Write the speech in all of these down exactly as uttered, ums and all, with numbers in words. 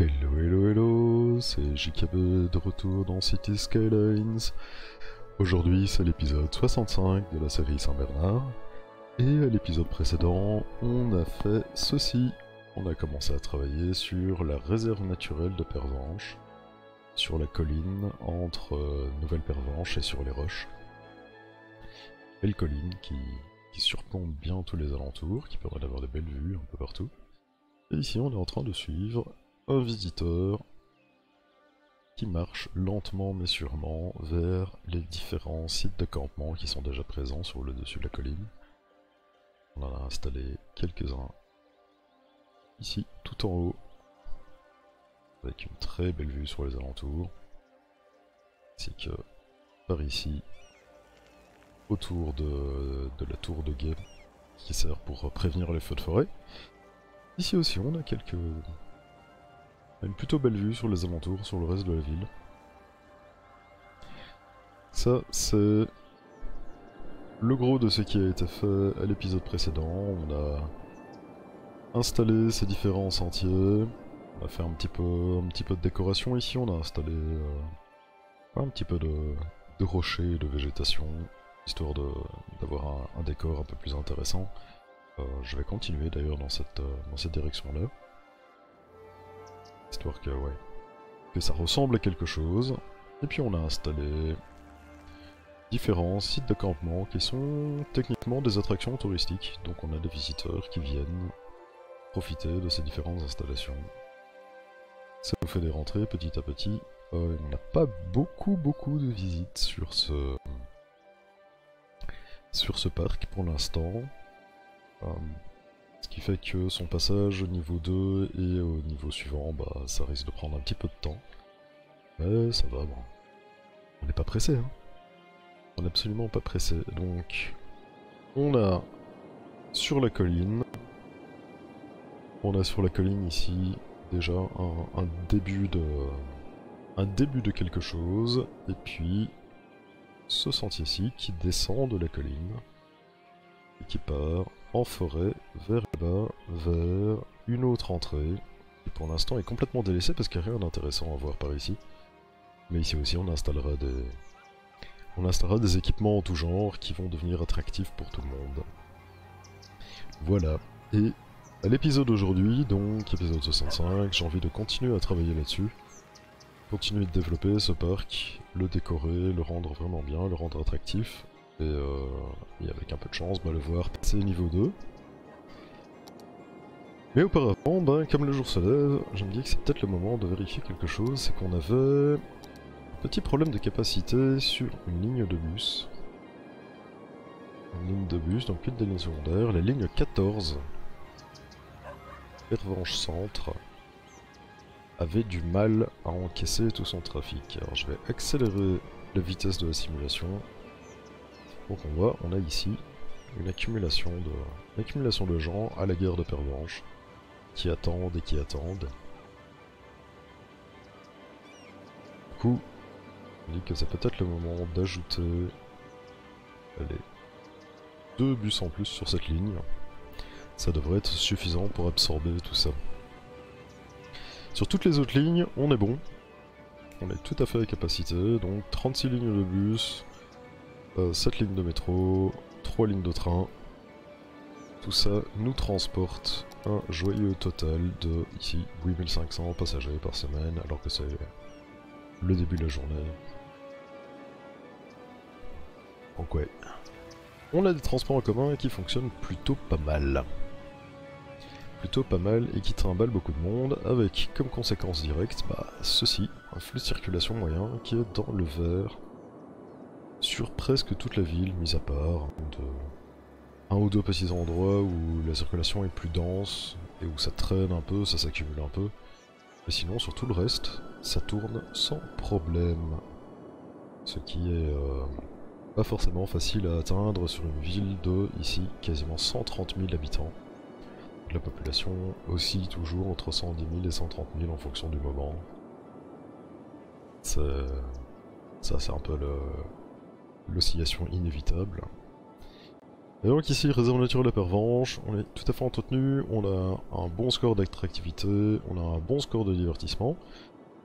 Hello, hello, hello, c'est J K B de retour dans City Skylines. Aujourd'hui, c'est l'épisode soixante-cinq de la série Saint-Bernard. Et à l'épisode précédent, on a fait ceci. On a commencé à travailler sur la réserve naturelle de Pervenche, sur la colline entre euh, Nouvelle-Pervenche et sur les roches. Belle colline qui, qui surplombe bien tous les alentours, qui permet d'avoir de belles vues un peu partout. Et ici, on est en train de suivre un visiteur qui marche lentement mais sûrement vers les différents sites de campement qui sont déjà présents sur le dessus de la colline. On en a installé quelques-uns ici tout en haut, avec une très belle vue sur les alentours, ainsi que par ici, autour de, de la tour de guet qui sert pour prévenir les feux de forêt. Ici aussi on a quelques... une plutôt belle vue sur les alentours, sur le reste de la ville. Ça, c'est le gros de ce qui a été fait à l'épisode précédent. On a installé ces différents sentiers, on a fait un petit peu, un petit peu de décoration ici, on a installé euh, un petit peu de, de rochers et de végétation, histoire d'avoir un, un décor un peu plus intéressant. Euh, je vais continuer d'ailleurs dans cette, dans cette direction-là. Histoire que, ouais, que ça ressemble à quelque chose. Et puis on a installé différents sites de campement qui sont techniquement des attractions touristiques. Donc on a des visiteurs qui viennent profiter de ces différentes installations. Ça nous fait des rentrées petit à petit. Euh, il n'y a pas beaucoup beaucoup de visites sur ce, sur ce parc pour l'instant. Euh... Ce qui fait que son passage au niveau deux et au niveau suivant, bah, ça risque de prendre un petit peu de temps. Mais ça va, bon. On n'est pas pressé, hein. On n'est absolument pas pressé. Donc, on a sur la colline, on a sur la colline ici déjà un, un début de, un début de quelque chose. Et puis, ce sentier-ci qui descend de la colline et qui part en forêt, vers là-bas, vers une autre entrée, qui pour l'instant est complètement délaissée parce qu'il n'y a rien d'intéressant à voir par ici. Mais ici aussi on installera des... on installera des équipements en tout genre qui vont devenir attractifs pour tout le monde. Voilà, et à l'épisode d'aujourd'hui, donc épisode soixante-cinq, j'ai envie de continuer à travailler là-dessus. Continuer de développer ce parc, le décorer, le rendre vraiment bien, le rendre attractif. Et, euh, et avec un peu de chance, bah, le voir passer niveau deux. Mais auparavant, bah, comme le jour se lève, je me dis que c'est peut-être le moment de vérifier quelque chose, c'est qu'on avait un petit problème de capacité sur une ligne de bus. Une ligne de bus, donc une des lignes secondaires, la ligne quatorze. Pervenche Centre avait du mal à encaisser tout son trafic. Alors je vais accélérer la vitesse de la simulation. Donc on voit, on a ici une accumulation de, une accumulation de gens à la gare de Pervenche, qui attendent et qui attendent. Du coup, on dit que c'est peut-être le moment d'ajouter deux bus en plus sur cette ligne. Ça devrait être suffisant pour absorber tout ça. Sur toutes les autres lignes, on est bon. On est tout à fait à capacité, donc trente-six lignes de bus, sept lignes de métro, trois lignes de train, tout ça nous transporte un joyeux total de ici huit mille cinq cents passagers par semaine, alors que c'est le début de la journée. Donc ouais, on a des transports en commun qui fonctionnent plutôt pas mal. Plutôt pas mal et qui trimballent beaucoup de monde, avec comme conséquence directe, bah, ceci, un flux de circulation moyen qui est dans le vert sur presque toute la ville, mis à part de un ou deux petits endroits où la circulation est plus dense et où ça traîne un peu, ça s'accumule un peu. Mais sinon, sur tout le reste, ça tourne sans problème. Ce qui est euh, pas forcément facile à atteindre sur une ville de, ici, quasiment cent trente mille habitants. La population oscille toujours entre cent dix mille et cent trente mille en fonction du moment. C'est... ça, c'est un peu le... l'oscillation inévitable. Et donc ici, réserve naturelle de la Pervenche, on est tout à fait entretenu, on a un bon score d'attractivité, on a un bon score de divertissement.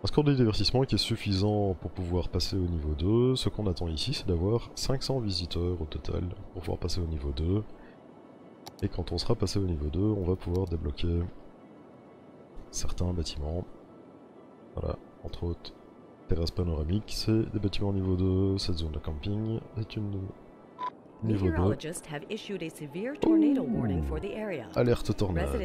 Un score de divertissement qui est suffisant pour pouvoir passer au niveau deux. Ce qu'on attend ici, c'est d'avoir cinq cents visiteurs au total pour pouvoir passer au niveau deux. Et quand on sera passé au niveau deux, on va pouvoir débloquer certains bâtiments. Voilà, entre autres, terrasse panoramique, c'est des bâtiments niveau deux, cette zone de camping est une... Niveau deux. Ouh. Alerte tornade.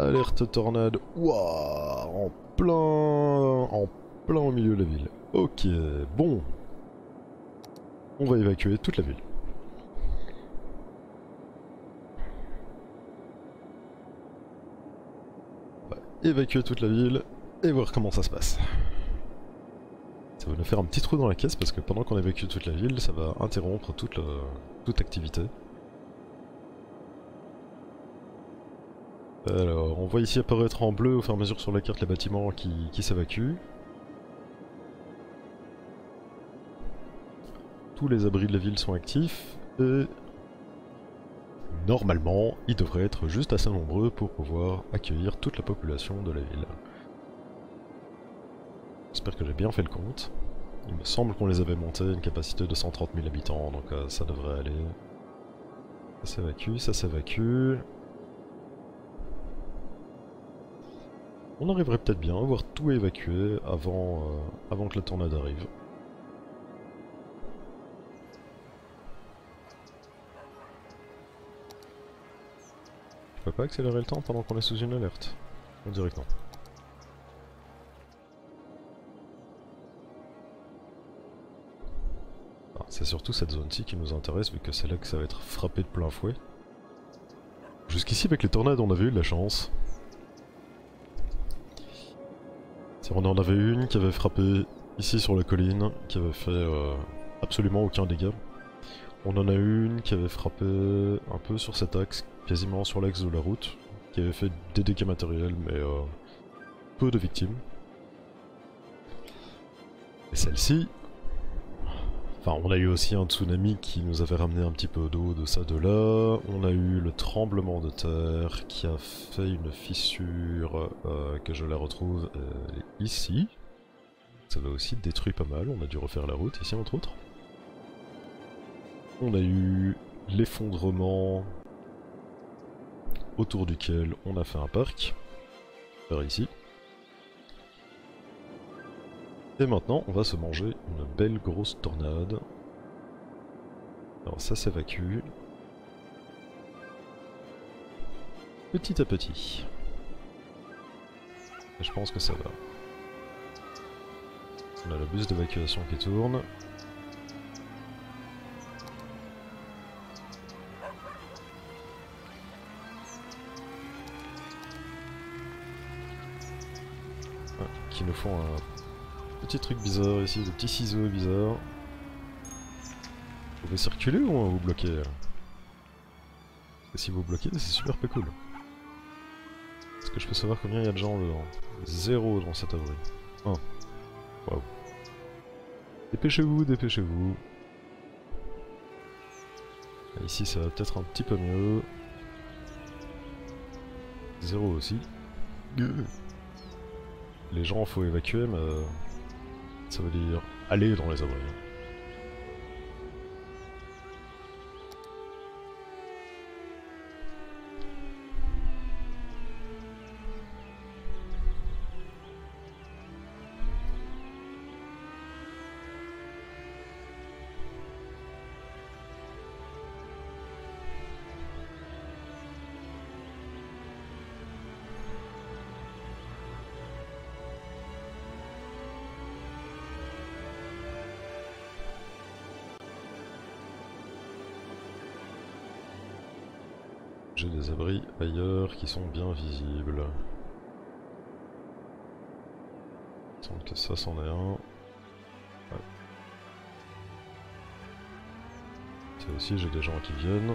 Alerte tornade. Ouah, en plein, en plein au milieu de la ville. Ok, bon. On va évacuer toute la ville. On va évacuer toute la ville et voir comment ça se passe. Ça va nous faire un petit trou dans la caisse parce que pendant qu'on évacue toute la ville, ça va interrompre toute, la... toute activité. Alors, on voit ici apparaître en bleu au fur et à mesure sur la carte les bâtiments qui, qui s'évacuent. Tous les abris de la ville sont actifs et normalement, ils devraient être juste assez nombreux pour pouvoir accueillir toute la population de la ville. J'espère que j'ai bien fait le compte. Il me semble qu'on les avait montés à une capacité de cent trente mille habitants, donc euh, ça devrait aller. Ça s'évacue, ça s'évacue. On arriverait peut-être bien à voir tout évacué avant, euh, avant que la tornade arrive. Je peux pas accélérer le temps pendant qu'on est sous une alerte. On dirait que non. C'est surtout cette zone-ci qui nous intéresse vu que c'est là que ça va être frappé de plein fouet. Jusqu'ici avec les tornades on avait eu de la chance. On en avait une qui avait frappé ici sur la colline, qui avait fait euh, absolument aucun dégât. On en a eu une qui avait frappé un peu sur cet axe, quasiment sur l'axe de la route, qui avait fait des dégâts matériels mais euh, peu de victimes. Et celle-ci... Enfin, on a eu aussi un tsunami qui nous avait ramené un petit peu d'eau de ça de là. On a eu le tremblement de terre qui a fait une fissure euh, que je la retrouve euh, ici. Ça va aussi détruit pas mal, on a dû refaire la route ici entre autres. On a eu l'effondrement autour duquel on a fait un parc, par ici. Et maintenant, on va se manger une belle grosse tornade. Alors ça s'évacue. Petit à petit. Et je pense que ça va. On a le bus d'évacuation qui tourne. Ah, qui nous font un... Petit truc bizarre ici, des petits ciseaux bizarres. Vous pouvez circuler ou on va vous bloquer? Et si vous bloquez, c'est super peu cool. Est-ce que je peux savoir combien il y a de gens dedans? Zéro dans cet abri. Un. Waouh. Dépêchez-vous, dépêchez-vous. Ici ça va peut-être un petit peu mieux. Zéro aussi. Les gens faut évacuer mais... ça veut dire aller dans les abris. J'ai des abris ailleurs qui sont bien visibles. Il semble que ça c'en est un. Ouais. Ça aussi j'ai des gens qui viennent.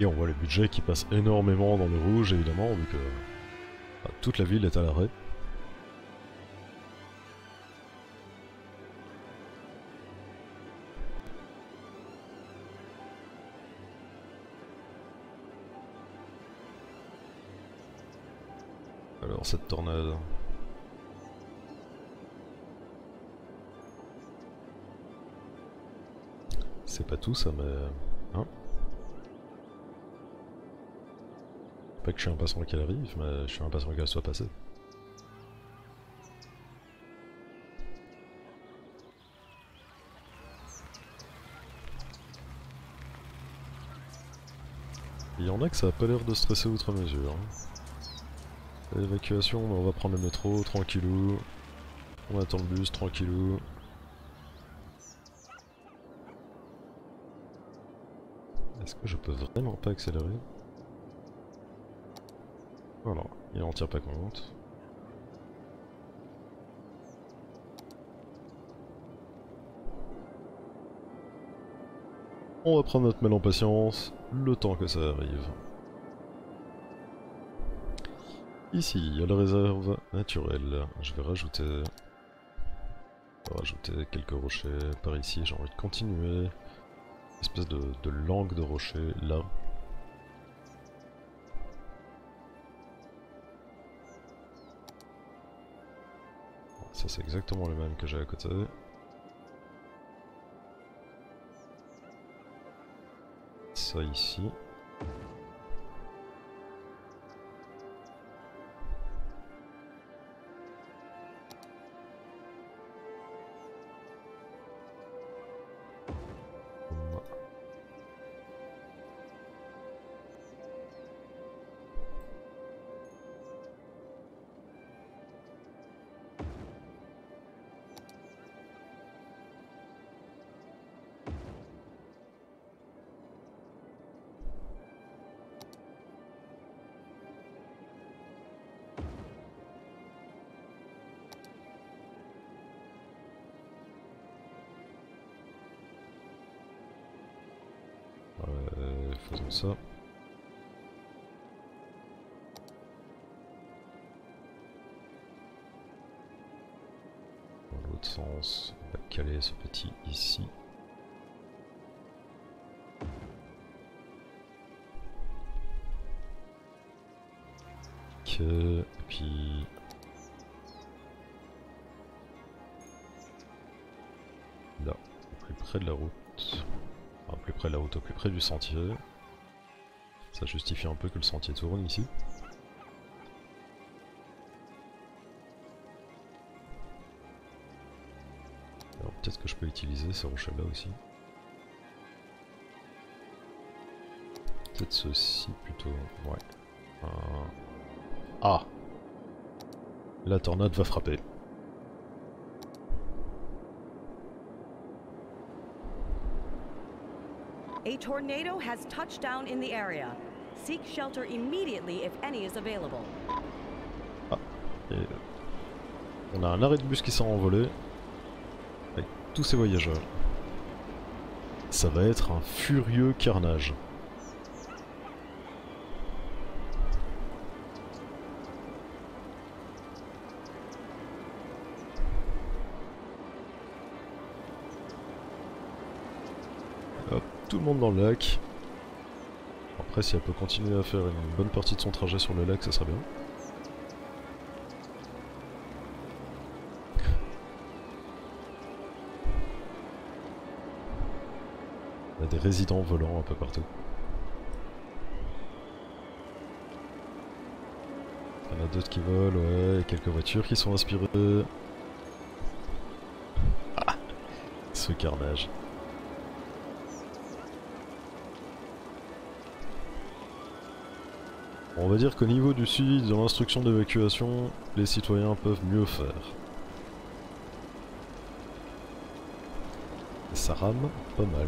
Et on voit le budget qui passe énormément dans le rouge, évidemment, vu que bah, toute la ville est à l'arrêt. Alors cette tornade... C'est pas tout ça, mais... Hein? Pas que je suis impatient qu'elle arrive, mais je suis impatient qu'elle soit passée. Il y en a que ça a pas l'air de stresser outre mesure. Évacuation, on va prendre le métro, tranquillou. On attend le bus, tranquillou. Est-ce que je peux vraiment pas accélérer? Voilà, il en tient pas compte. On va prendre notre mal en patience, le temps que ça arrive. Ici, il y a la réserve naturelle. Je vais rajouter... Je vais rajouter quelques rochers par ici, j'ai envie de continuer. Espèce de, de langue de rocher là. Ça c'est exactement le même que j'ai à côté. Ça ici. Faisons ça. Dans l'autre sens, on va caler ce petit ici. Ok, et puis... Là, plus près de la route. Enfin, plus près de la route, au plus près du sentier. Ça justifie un peu que le sentier tourne ici. Alors peut-être que je peux utiliser ces rochers là aussi. Peut-être ceci plutôt. Ouais. Euh... Ah! La tornade va frapper. A tornado has touched down in the area. Seek shelter immediately if any is available. Ah, et on a un arrêt de bus qui s'est envolé avec tous ces voyageurs. Ça va être un furieux carnage. Tout le monde dans le lac. Après, si elle peut continuer à faire une bonne partie de son trajet sur le lac, ça serait bien. Il y a des résidents volants un peu partout. Il y en a d'autres qui volent, ouais, et quelques voitures qui sont inspirées. Ah, ce carnage. On va dire qu'au niveau du suivi de l'instruction d'évacuation, les citoyens peuvent mieux faire. Et ça rame pas mal.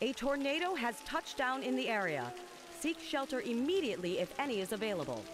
A tornado has touched down in the area. Seek shelter immediately if any is available.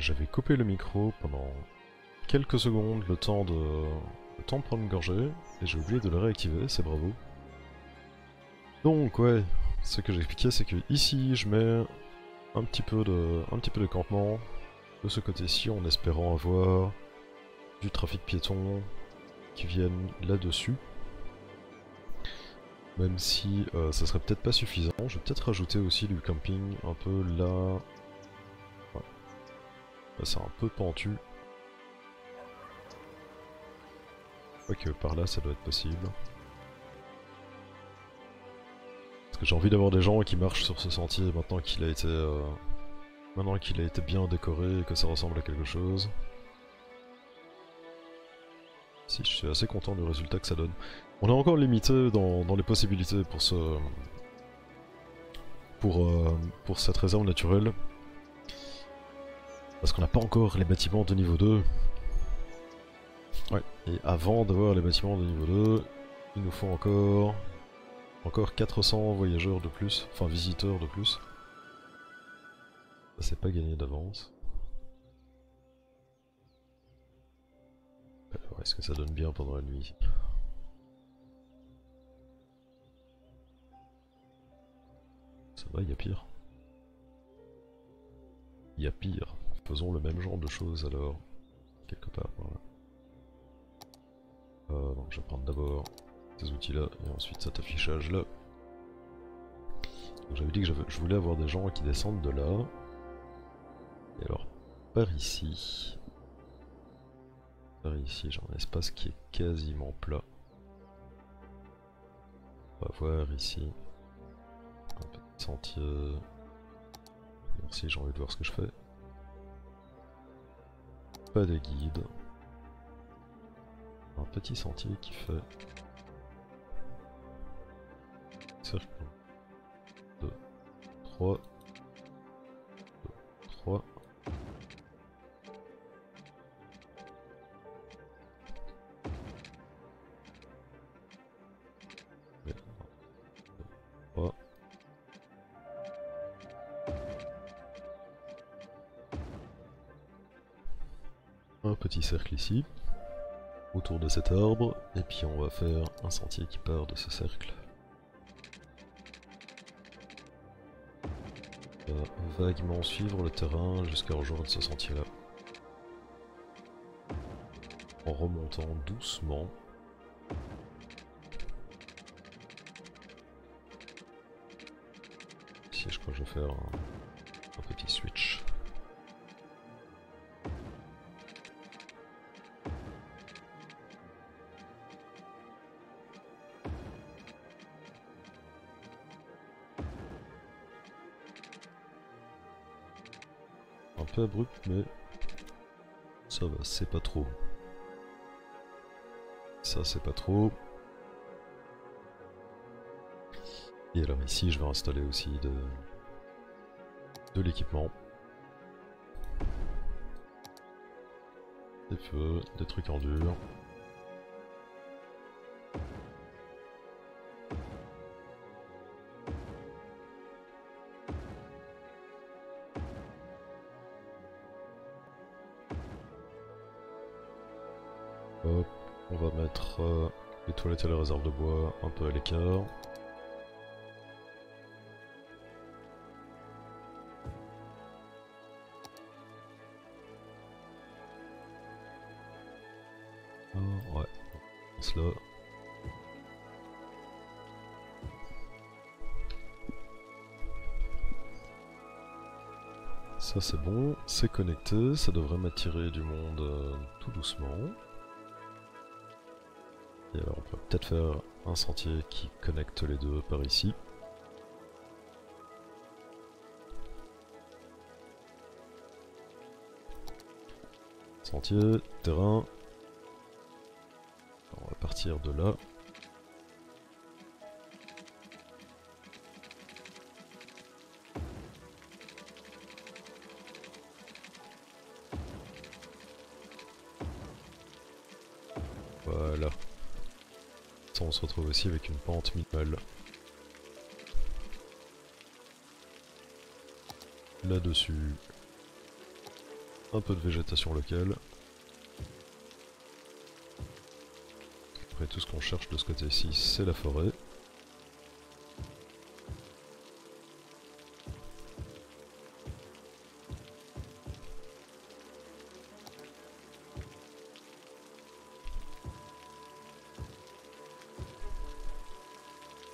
j'avais coupé le micro pendant quelques secondes, le temps de, le temps de prendre une gorgée, et j'ai oublié de le réactiver, c'est bravo. Donc ouais, ce que j'expliquais c'est que ici je mets un petit peu de, un petit peu de campement, de ce côté-ci en espérant avoir du trafic piéton qui vienne là-dessus. Même si euh, ça serait peut-être pas suffisant, je vais peut-être rajouter aussi du camping un peu là. Ouais. Là c'est un peu pentu. Ok, par là ça doit être possible. Parce que j'ai envie d'avoir des gens qui marchent sur ce sentier maintenant qu'il a été euh, maintenant qu'il a été bien décoré et que ça ressemble à quelque chose. Si, je suis assez content du résultat que ça donne. On est encore limité dans, dans les possibilités pour ce, pour, euh, pour cette réserve naturelle. Parce qu'on n'a pas encore les bâtiments de niveau deux. Ouais, et avant d'avoir les bâtiments de niveau deux, il nous faut encore, encore quatre cents voyageurs de plus, enfin visiteurs de plus. Ça c'est pas gagné d'avance. Alors est-ce que ça donne bien pendant la nuit ? Ça va, il y a pire. Il y a pire. Faisons le même genre de choses alors. Quelque part, voilà. Euh, donc je vais prendre d'abord ces outils-là et ensuite cet affichage-là. J'avais dit que je voulais avoir des gens qui descendent de là. Et alors, par ici. Par ici, j'ai un espace qui est quasiment plat. On va voir ici. Un peu sentier. Merci, j'ai envie de voir ce que je fais. Pas de guide. Un petit sentier qui fait cercle. deux, trois, deux, trois. Un petit cercle ici, autour de cet arbre, et puis on va faire un sentier qui part de ce cercle. On va vaguement suivre le terrain jusqu'à rejoindre ce sentier-là. En remontant doucement. Ici je crois que je vais faire un, un petit switch. Peu abrupt, mais ça va, c'est pas trop. Ça, c'est pas trop. Et alors, ici, je vais installer aussi de, de l'équipement. Des feux, des trucs en dur. On va mettre euh, les toilettes et les réserves de bois un peu à l'écart. Oh, ouais, on se l'a. Ça c'est bon, c'est connecté, ça devrait m'attirer du monde euh, tout doucement. Et alors on peut peut-être faire un sentier qui connecte les deux par ici. Sentier, terrain. On va partir de là. Voilà. On se retrouve aussi avec une pente minimale là-dessus. un peu de végétation locale. Après, tout ce qu'on cherche de ce côté-ci, c'est la forêt.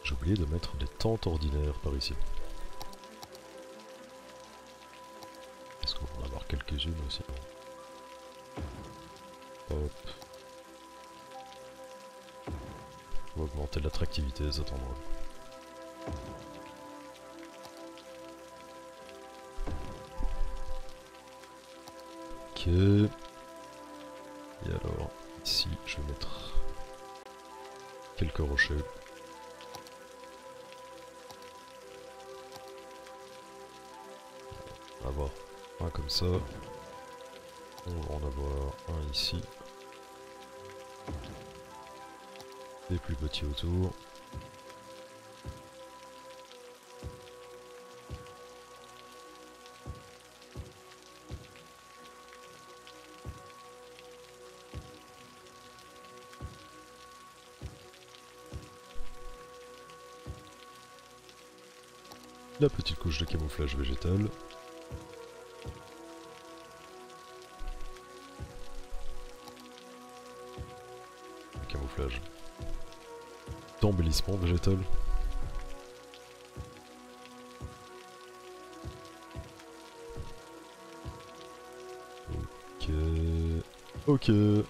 J'ai oublié de mettre des tentes ordinaires par ici. Quelques-unes aussi. Hop. On va augmenter l'attractivité de cet endroit. Ok. Et alors, ici, je vais mettre quelques rochers. On va voir. Un comme ça, on va en avoir un ici, des plus petits autour. La petite couche de camouflage végétal. D'embellissement végétal. Ok. Ok. Voilà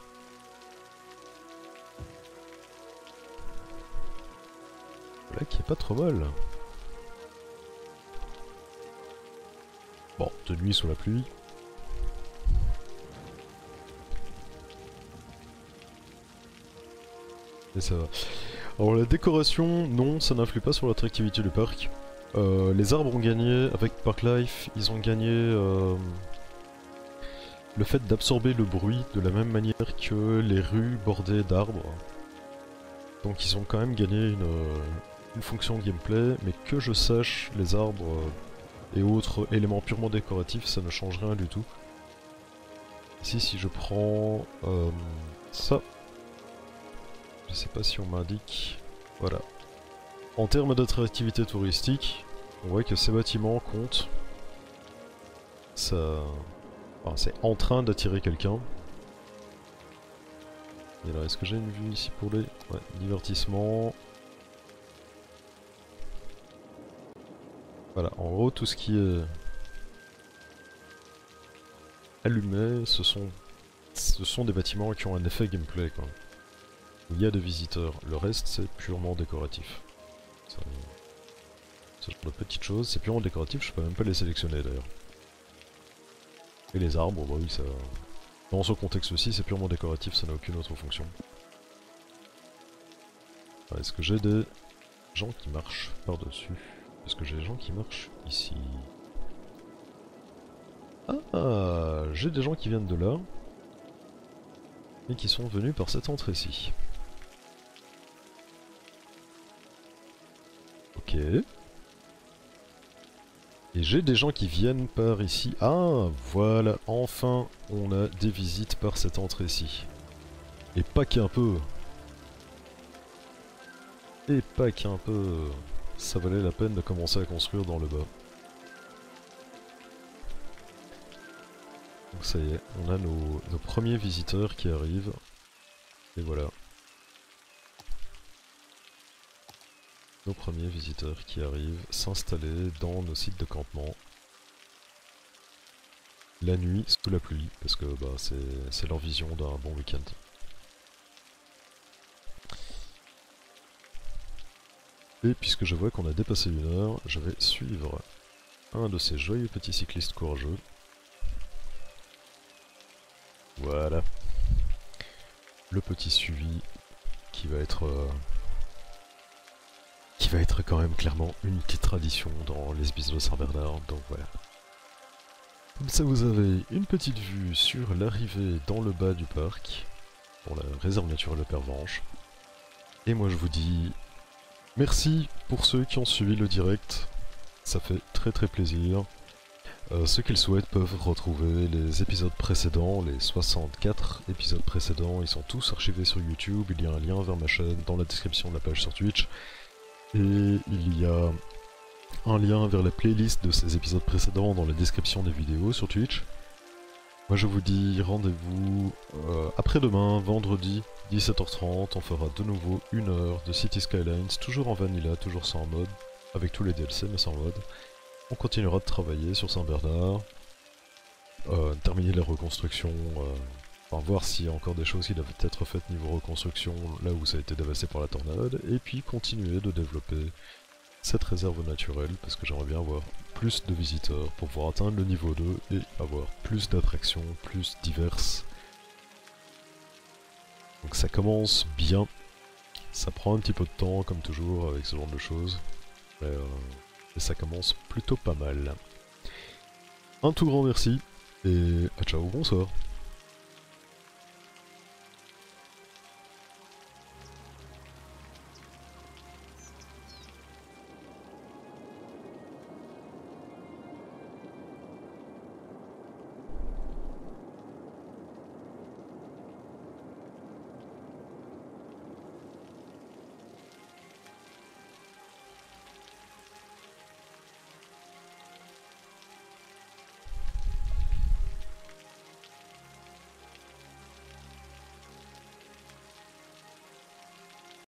qui est pas trop mal. Bon, de nuit sous la pluie. Et ça va. Alors la décoration, non, ça n'influe pas sur l'attractivité du parc. Euh, les arbres ont gagné, avec Parklife, ils ont gagné euh, le fait d'absorber le bruit de la même manière que les rues bordées d'arbres. Donc ils ont quand même gagné une, une fonction gameplay, mais que je sache, les arbres et autres éléments purement décoratifs, ça ne change rien du tout. Ici, si je prends euh, ça... Je sais pas si on m'indique... Voilà. En termes d'attractivité touristique, on voit que ces bâtiments comptent. Ça... Enfin, c'est en train d'attirer quelqu'un. Et alors, est-ce que j'ai une vue ici pour les... Ouais, divertissement... Voilà, en gros, tout ce qui est... allumé, ce sont... Ce sont des bâtiments qui ont un effet gameplay, quoi. Il y a des visiteurs, le reste c'est purement décoratif. Ça... Ce genre de petites choses, c'est purement décoratif, je peux même pas les sélectionner d'ailleurs. Et les arbres, bah oui ça... Dans ce contexte-ci, c'est purement décoratif, ça n'a aucune autre fonction. Ah, est-ce que j'ai des gens qui marchent par-dessus? Est-ce que j'ai des gens qui marchent ici? Ah, j'ai des gens qui viennent de là, et qui sont venus par cette entrée-ci. Ok. Et j'ai des gens qui viennent par ici. Ah, voilà, enfin, on a des visites par cette entrée-ci. Et pas qu'un peu. Et pas qu'un peu. Ça valait la peine de commencer à construire dans le bas. Donc ça y est, on a nos, nos premiers visiteurs qui arrivent. Et voilà. Nos premiers visiteurs qui arrivent s'installer dans nos sites de campement. La nuit, sous la pluie, parce que bah, c'est leur vision d'un bon week-end. Et puisque je vois qu'on a dépassé une heure, je vais suivre un de ces joyeux petits cyclistes courageux. Voilà, le petit suivi qui va être euh, qui va être quand même clairement une petite tradition dans les bises de Saint-Bernard, donc voilà. Comme ça vous avez une petite vue sur l'arrivée dans le bas du parc, pour la réserve naturelle de Pervenche. Et moi je vous dis merci pour ceux qui ont suivi le direct, ça fait très très plaisir. Euh, ceux qui le souhaitent peuvent retrouver les épisodes précédents, les soixante-quatre épisodes précédents, ils sont tous archivés sur YouTube, il y a un lien vers ma chaîne dans la description de la page sur Twitch, et il y a un lien vers la playlist de ces épisodes précédents dans la description des vidéos sur Twitch. Moi je vous dis rendez-vous euh, après-demain, vendredi, dix-sept heures trente, on fera de nouveau une heure de City Skylines, toujours en vanilla, toujours sans mode, avec tous les D L C mais sans mode. On continuera de travailler sur Saint-Bernard, euh, terminer les reconstructions, euh, enfin voir s'il y a encore des choses qui doivent être faites niveau reconstruction là où ça a été dévasté par la tornade, et puis continuer de développer cette réserve naturelle parce que j'aimerais bien avoir plus de visiteurs pour pouvoir atteindre le niveau deux et avoir plus d'attractions, plus diverses. Donc ça commence bien, ça prend un petit peu de temps comme toujours avec ce genre de choses, mais euh, et ça commence plutôt pas mal. Un tout grand merci et à ciao, bonsoir.